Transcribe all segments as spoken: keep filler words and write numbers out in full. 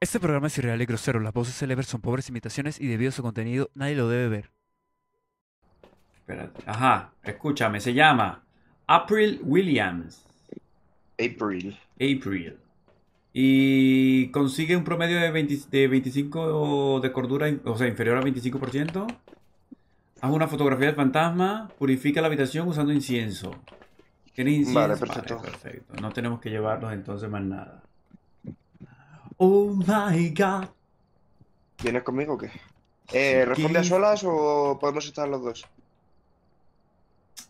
Este programa es irreal y grosero. Las voces célebres son pobres imitaciones y debido a su contenido nadie lo debe ver. Espérate. Ajá, escúchame, se llama April Williams. April. April. Y consigue un promedio de, veinte, de veinticinco de cordura, o sea, inferior a veinticinco por ciento. Haz una fotografía del fantasma, purifica la habitación usando incienso. ¿Tienes incienso? Vale, perfecto. Vale, perfecto. No tenemos que llevarnos entonces más nada. Oh my god. ¿Vienes conmigo o qué? Eh, ¿Responde a solas o podemos estar los dos?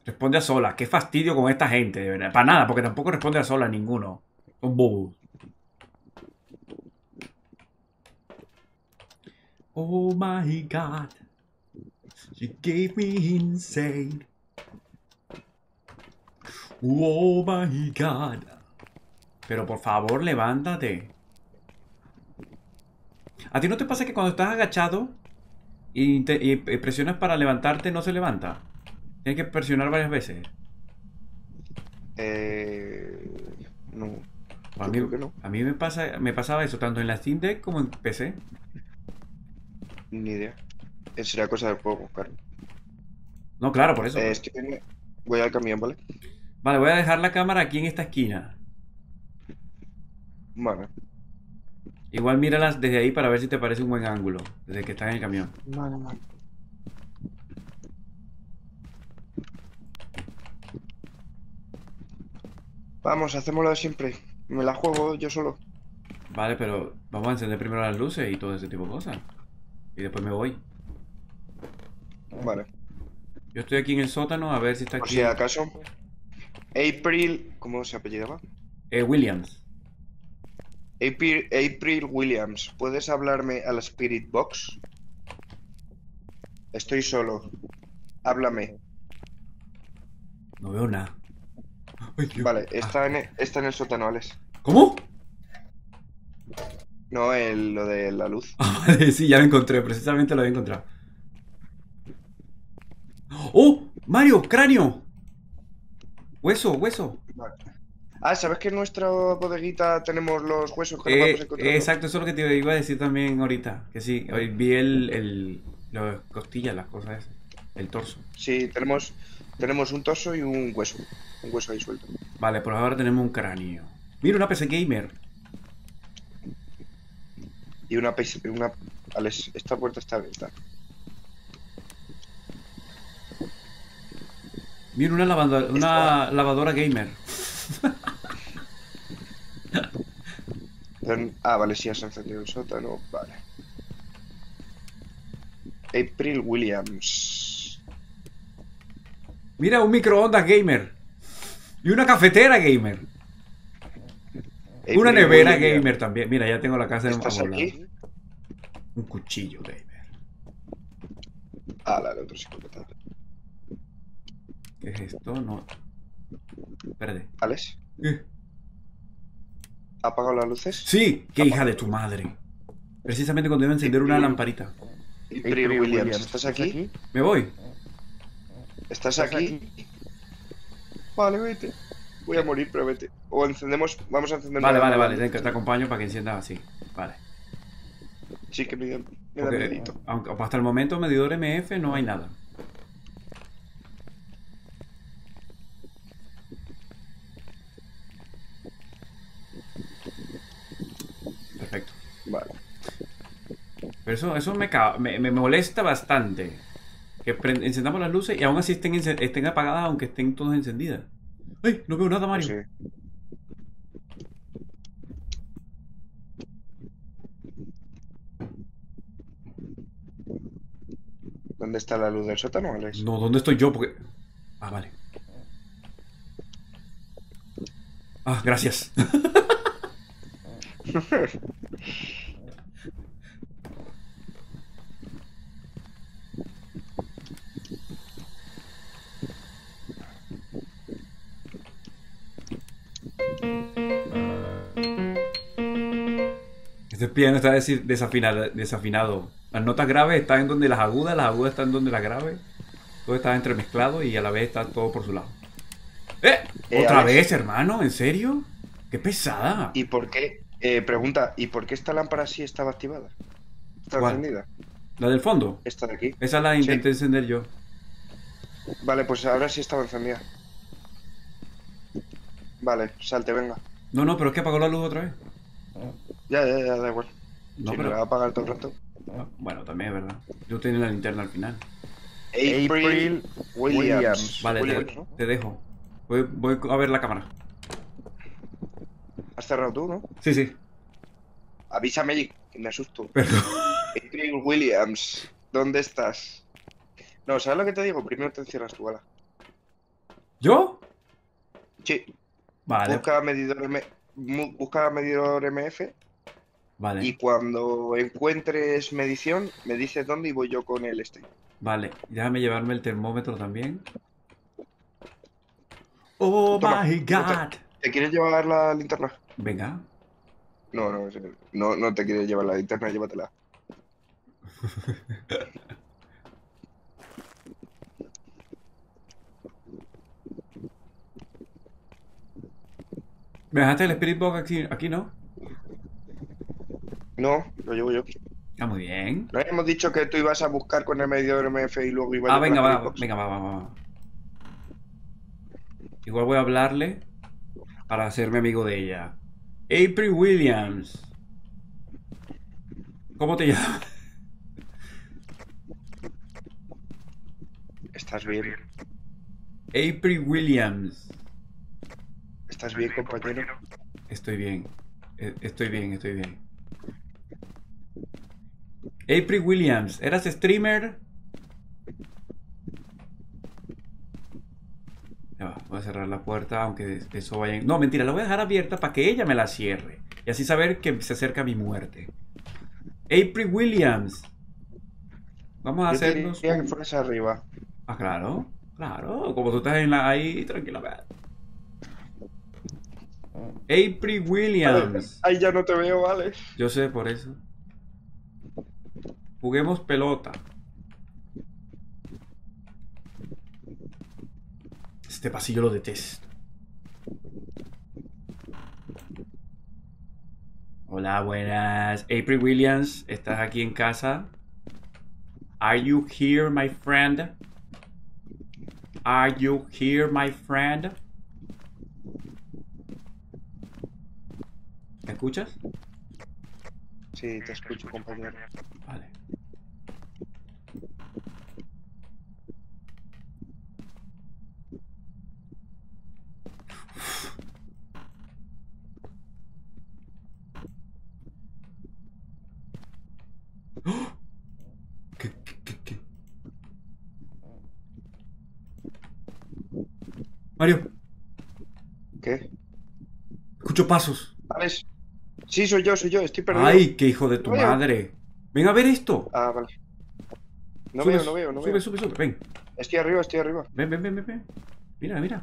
Responde a solas. Qué fastidio con esta gente, de verdad. Para nada, porque tampoco responde a solas ninguno. Un bobo. Oh my god. She gave me insane. Oh my god. Pero por favor, levántate. ¿A ti no te pasa que cuando estás agachado y, te, y presionas para levantarte no se levanta? Tienes que presionar varias veces. Eh... No. A mí, no. a mí me, pasa, me pasaba eso tanto en la Steam Deck como en P C. Ni idea. Esa sería cosa del juego, buscar. No, claro, por eso. Eh, estoy en... Voy al camión, ¿vale? Vale, voy a dejar la cámara aquí en esta esquina. Vale. Igual míralas desde ahí para ver si te parece un buen ángulo, desde que estás en el camión. Vale, vale. Vamos, hacémoslo de siempre. Me la juego yo solo. Vale, pero vamos a encender primero las luces y todo ese tipo de cosas. Y después me voy. Vale. Yo estoy aquí en el sótano a ver si está aquí. Por si acaso. April... ¿Cómo se apellidaba? Eh, Williams. April, April Williams, ¿puedes hablarme a la Spirit Box? Estoy solo. Háblame. No veo nada. Ay, vale, está, ah. en el, está en el sótano, Alex. ¿Cómo? No, el, lo de la luz. Ah, vale, sí, ya lo encontré, precisamente lo había encontrado. ¡Oh! ¡Mario! ¡Cráneo! ¡Hueso, hueso! Vale. Ah, ¿sabes que en nuestra bodeguita tenemos los huesos que eh, vamos a encontrar? Exacto, eso es lo que te iba a decir también ahorita. Que sí, hoy vi el, el, las costillas, las cosas esas, el torso. Sí, tenemos, tenemos un torso y un hueso. Un hueso ahí suelto. Vale, por ahora tenemos un cráneo. Mira, una P C Gamer. Y una P C... Una... Alex, esta puerta está abierta. Mira, una, lavado... una lavadora gamer. Ah, vale, sí, has encendido el sótano. Vale. April Williams. Mira, un microondas gamer. Y una cafetera gamer. April una nevera Williams. Gamer también. Mira, ya tengo la casa de un Un cuchillo gamer. Ah, la del otro psicópata. ¿Qué es esto? No. Espérate. ¿Alex? ¿Eh? ¿Ha apagado las luces? Sí, qué hija de tu madre. Precisamente cuando iba a encender una lamparita. April Williams, ¿estás aquí? Me voy. ¿Estás aquí? Vale, vete. Voy a morir, pero vete. O encendemos, vamos a encender. Vale, vale, vale, te acompaño para que enciendas así. Vale. Sí, que me da miedito. Aunque hasta el momento medidor M F no hay nada. Perfecto. Vale. Pero eso, eso me, me, me molesta bastante. Que encendamos las luces y aún así estén, estén apagadas, aunque estén todas encendidas. ¡Ay! No veo nada, Mario. Sí. ¿Dónde está la luz del sótano, Alex? No, ¿dónde estoy yo? Porque... Ah, vale. Ah, gracias. Este piano está desafinado, desafinado. Las notas graves están en donde las agudas, las agudas están donde las graves. Todo está entremezclado y a la vez está todo por su lado. ¡Eh! ¿Otra vez, hermano? ¿En serio? ¡Qué pesada! ¿Y por qué? Eh, pregunta, ¿y por qué esta lámpara sí estaba activada? ¿Está ¿Cuál? Encendida? ¿La del fondo? Esta de aquí. Esa la intenté sí. encender yo. Vale, pues ahora sí estaba encendida. Vale, salte, venga. No, no, pero es que apagó la luz otra vez. Ya, ya, ya, da igual. No, si pero... me la va a apagar todo el rato. Bueno, también es verdad. Yo tenía la linterna al final. April Williams. Vale, Williams, te, ¿no? te dejo. Voy, voy a ver la cámara. Has cerrado tú, ¿no? Sí, sí. Avísame, que me asusto. Perdón. April Williams, ¿dónde estás? No, ¿sabes lo que te digo? Primero te encierras tú, ala. ¿Yo? Sí. Vale. Busca medidor, M... Busca medidor M F. Vale. Y cuando encuentres medición, me dices dónde y voy yo con el este. Vale, déjame llevarme el termómetro también. ¡Oh, Toma, my God! Te, ¿Te quieres llevar la linterna? Venga. No, no, no, no te quieres llevar la linterna, llévatela. ¿Me dejaste el Spirit Box aquí, aquí, no? No, lo llevo yo. Ah, muy bien. ¿No habíamos dicho que tú ibas a buscar con el medidor M F y luego ibas a... Ah, venga, va, va, venga, va, va, va. Igual voy a hablarle para hacerme amigo de ella. April Williams. ¿Cómo te llamas? ¿Estás bien? April Williams. ¿Estás bien, compañero? Estoy bien. Estoy bien, estoy bien. April Williams, ¿eras streamer? No, voy a cerrar la puerta, aunque eso vaya... En... No, mentira, la voy a dejar abierta para que ella me la cierre. Y así saber que se acerca mi muerte. April Williams. Vamos a Yo hacernos... Yo diría que fueras arriba. Ah, claro, claro. Como tú estás en la... ahí, tranquila. Vea. April Williams. Ahí ya no te veo, ¿vale? Yo sé, por eso. Juguemos pelota. Este pasillo lo detesto. Hola, buenas. April Williams, ¿estás aquí en casa? Are you here, my friend? Are you here, my friend? ¿Me escuchas? Sí, te escucho, compañero. Vale. ¿Qué, qué, qué? Mario. ¿Qué? Escucho pasos. ¿Vale? Sí, soy yo, soy yo, estoy perdido. Ay, qué hijo de tu no madre. Venga a ver esto. Ah, vale. No sube, veo, no veo, no sube, veo. Sube, sube, sube, ven. Estoy arriba, estoy arriba. Ven, ven, ven, ven, ven. Mira, mira.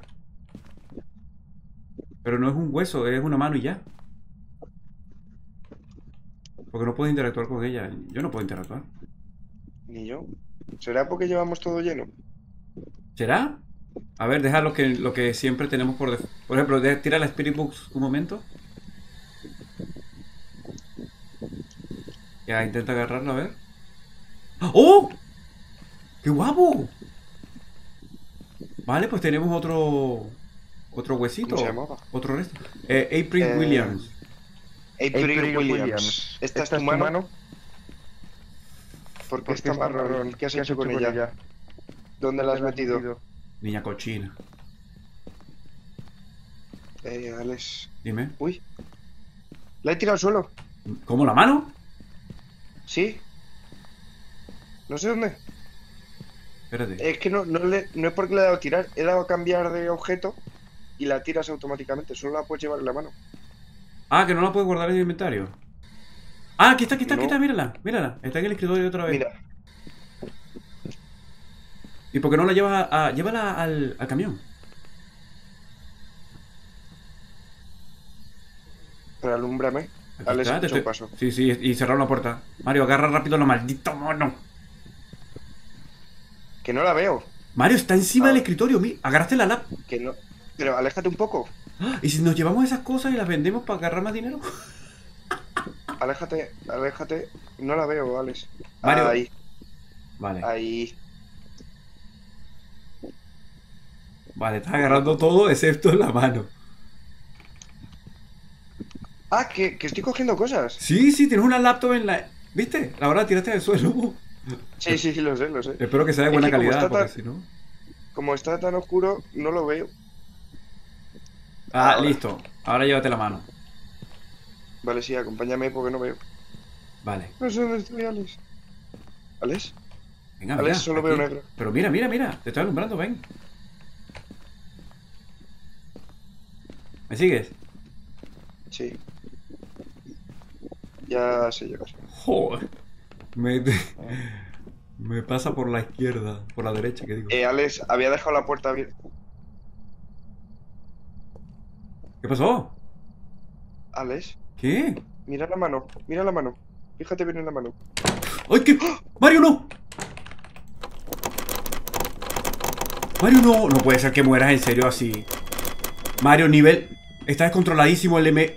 Pero no es un hueso, es una mano y ya. Porque no puedo interactuar con ella. Yo no puedo interactuar. Ni yo. ¿Será porque llevamos todo lleno? ¿Será? A ver, deja lo que, lo que siempre tenemos por defecto. Por ejemplo, de, tira la Spirit Box un momento. Ya, intenta agarrarla, a ver. ¡Oh! ¡Qué guapo! Vale, pues tenemos otro... Otro huesito. ¿Cómo se llamaba? Otro resto. Eh, April eh, Williams. April, April Williams. Williams. ¿Esta, ¿Esta es tu mano? mano? ¿Por qué está marrón? ¿Qué has hecho con ella? ella? ¿Dónde la has metido? metido? Niña cochina. Eh, Alex. Dime. Uy. La he tirado al suelo. ¿Cómo, la mano? Sí. No sé dónde. Espérate. Es que no, no, le, no es porque le he dado a tirar. He dado a cambiar de objeto y la tiras automáticamente. Solo la puedes llevar en la mano. Ah, que no la puedes guardar en el inventario. Ah, aquí está, aquí está, no. aquí está. Mírala, mírala. Está en el escritorio otra vez. Mira. ¿Y por qué no la llevas a, a... Llévala al, al camión? Pero alúmbrame. Alex, está, te, paso. Sí, sí, y cerrar la puerta. Mario, agarra rápido la maldita mono. Que no la veo. Mario, está encima ah. del escritorio. Mira, agárrate la lap. Que no. Pero aléjate un poco. ¿Y si nos llevamos esas cosas y las vendemos para agarrar más dinero? Aléjate, aléjate. No la veo, Alex. Mario. Ahí. Vale. Ahí. Vale, estás agarrando todo excepto en la mano. Ah, que, que estoy cogiendo cosas. Sí, sí, tienes una laptop en la... ¿Viste? La verdad, tiraste al suelo. Sí, sí, sí, lo sé, lo sé. Espero que sea de buena calidad, porque si no... Como está tan oscuro, no lo veo. Ah, ahora. Listo. Ahora llévate la mano. Vale, sí, acompáñame porque no veo. Vale. No sé dónde estoy, Alex. ¿Alex? Venga, Alex, mira, solo aquí veo negro. Pero mira, mira, mira. Te estoy alumbrando, ven. ¿Me sigues? Sí. Ya sé llegar. Joder. Me... Me pasa por la izquierda, por la derecha, ¿qué digo? Eh, Alex, había dejado la puerta abierta. ¿Qué pasó? Alex. ¿Qué? Mira la mano, mira la mano. Fíjate bien en la mano. ¡Ay, qué! ¡Oh! ¡Mario, no! Mario, no. No puede ser que mueras en serio así. Mario, nivel... Está descontroladísimo el M...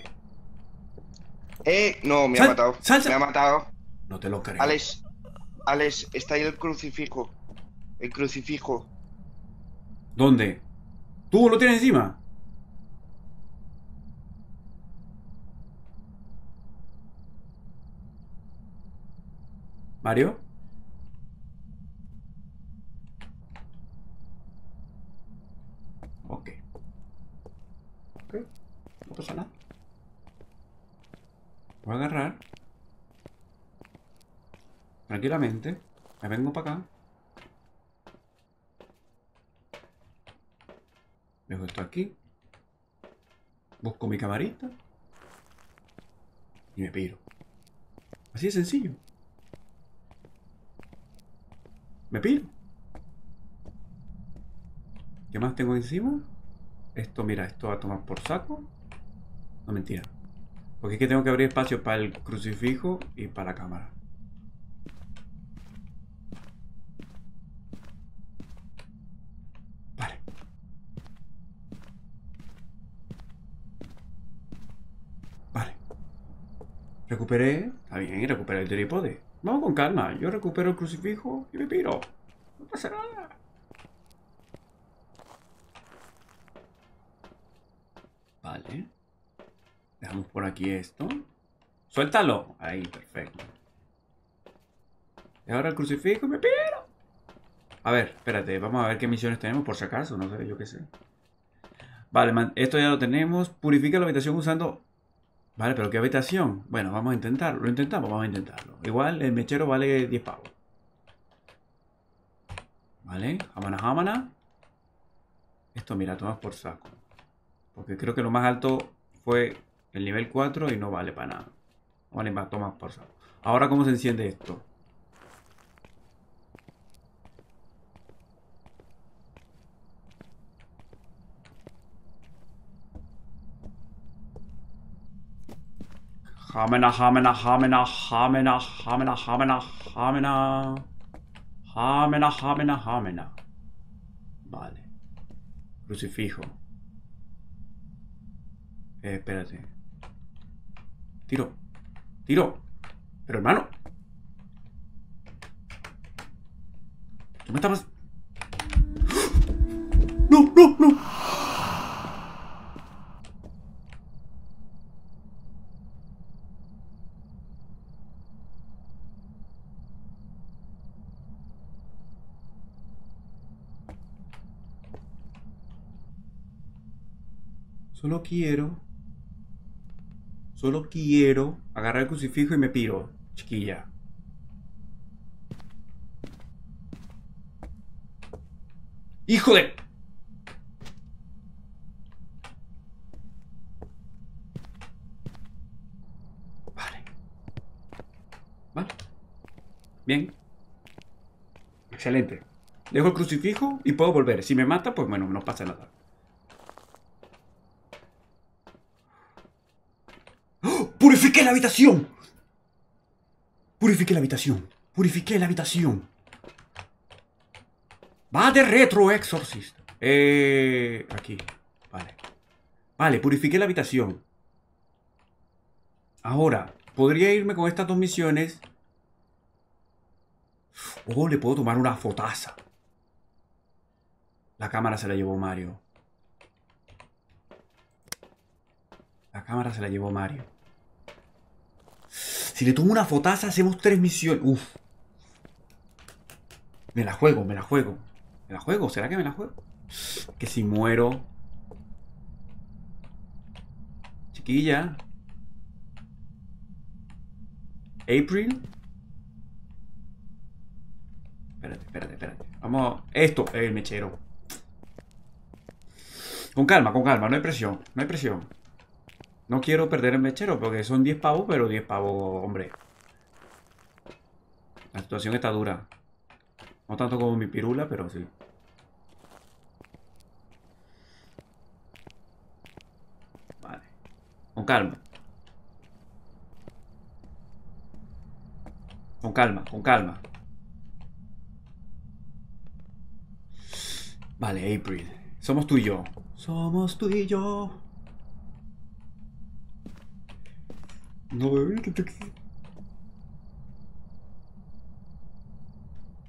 Eh, no, me Sal... ha matado. Sal... Me ha matado. No te lo creo. Alex... Alex, está ahí el crucifijo. El crucifijo. ¿Dónde? ¿Tú lo tienes encima? ¿Mario? Ok. Ok. No pasa nada. Voy a agarrar tranquilamente, me vengo para acá. Dejo esto aquí. Busco mi camarita. Y me piro. Así de sencillo. Me piro. ¿Qué más tengo encima? Esto, mira, esto va a tomar por saco. No, mentira. Porque es que tengo que abrir espacio para el crucifijo y para la cámara. Recuperé, está bien, recuperé el trípode. Vamos con calma, yo recupero el crucifijo y me piro. No pasa nada. Vale. Dejamos por aquí esto. ¡Suéltalo! Ahí, perfecto. Y ahora el crucifijo y me piro. A ver, espérate, vamos a ver qué misiones tenemos por si acaso, no sé, yo qué sé. Vale, man, esto ya lo tenemos. Purifica la habitación usando... Vale, pero ¿qué habitación? Bueno, vamos a intentarlo. Lo intentamos, vamos a intentarlo. Igual el mechero vale diez pavos. Vale, jamana, jamana. Esto, mira, tomas por saco. Porque creo que lo más alto fue el nivel cuatro y no vale para nada. Vale, tomas por saco. Ahora, ¿cómo se enciende esto? Jamena, jamena, jamena, jamena, jamena, jamena, jamena, jamena, jamena, jamena. Vale. Crucifijo. Eh, espérate. Tiro. Tiro. Pero hermano. ¿Tú me estabas? No, no, no. Solo quiero, solo quiero agarrar el crucifijo y me piro, chiquilla. ¡Hijo de! Vale. Vale. Bien. Excelente. Dejo el crucifijo y puedo volver. Si me mata, pues bueno, no pasa nada. ¡Purifiqué la habitación! ¡Purifiqué la habitación! ¡Purifiqué la habitación! ¡Va de retro, Exorcist! Eh... Aquí. Vale. Vale, purifiqué la habitación. Ahora, Podría irme con estas dos misiones. Oh, le puedo tomar una fotaza. La cámara se la llevó Mario. La cámara se la llevó Mario. Si le tomo una fotaza, hacemos tres misiones. Uf. Me la juego, me la juego. ¿Me la juego? ¿Será que me la juego? Que si muero. Chiquilla. April. Espérate, espérate, espérate. Vamos. Esto, el mechero. Con calma, con calma. No hay presión, no hay presión. No quiero perder el mechero porque son diez pavos, pero diez pavos, hombre. La situación está dura. No tanto como mi pirula, pero sí. Vale. Con calma. Con calma, con calma. Vale, April. Somos tú y yo. Somos tú y yo. No, bebé, que te...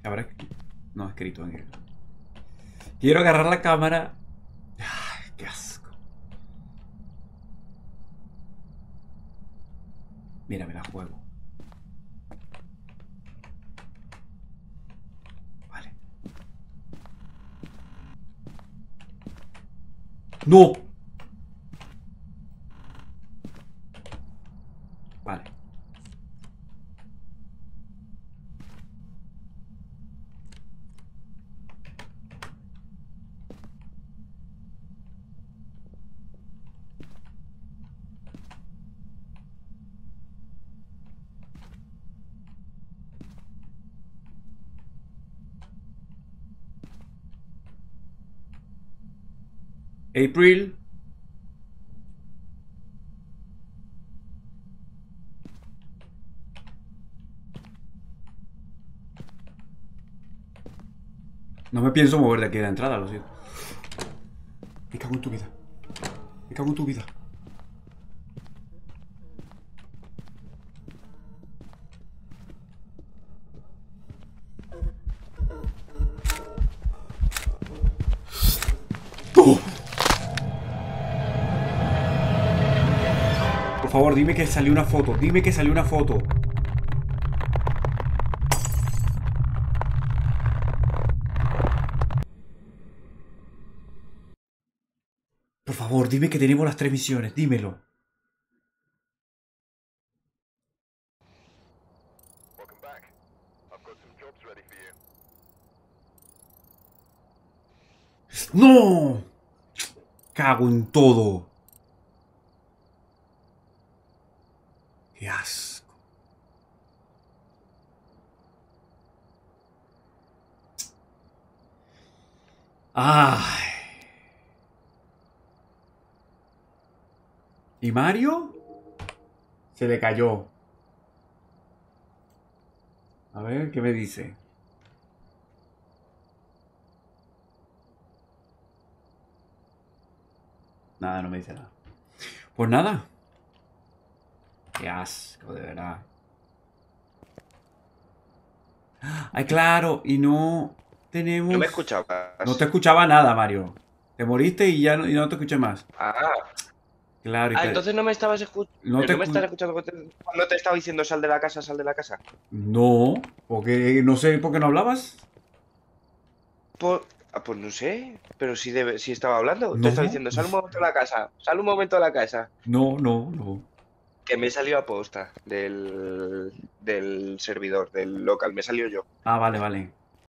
Habrá escrito. No, escrito en él. Quiero agarrar la cámara. Ay, qué asco. Mira, me la juego. Vale. ¡No! Vale. April. No me pienso mover de aquí de la entrada, lo siento. Me cago en tu vida. Me cago en tu vida. Por favor, dime que salió una foto. Dime que salió una foto. Por favor, dime que tenemos las tres misiones. Dímelo. ¡No! Cago en todo. ¡Qué asco! ¡Ay! ¿Y Mario? Se le cayó. A ver, ¿qué me dice? Nada, no me dice nada. Pues nada. Qué asco, de verdad. Ay, claro, y no tenemos... No me escuchabas. No te escuchaba nada, Mario. Te moriste y ya no, y no te escuché más. Ah. Claro. Y ah, te... entonces no me estabas escuchando. No, te... no me estabas escuchando cuando te estaba diciendo sal de la casa, sal de la casa. No, porque no sé por qué no hablabas. Por... Ah, pues no sé, pero si, debe... si estaba hablando. No. Te estaba diciendo sal un momento de la casa, sal un momento de la casa. No, no, no. Que me salió a posta del, del servidor, del local, me salió yo. Ah, vale, vale.